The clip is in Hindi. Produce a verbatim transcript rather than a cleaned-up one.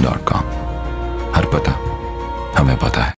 ज़मीन डॉट कॉम। हर पता हमें पता है।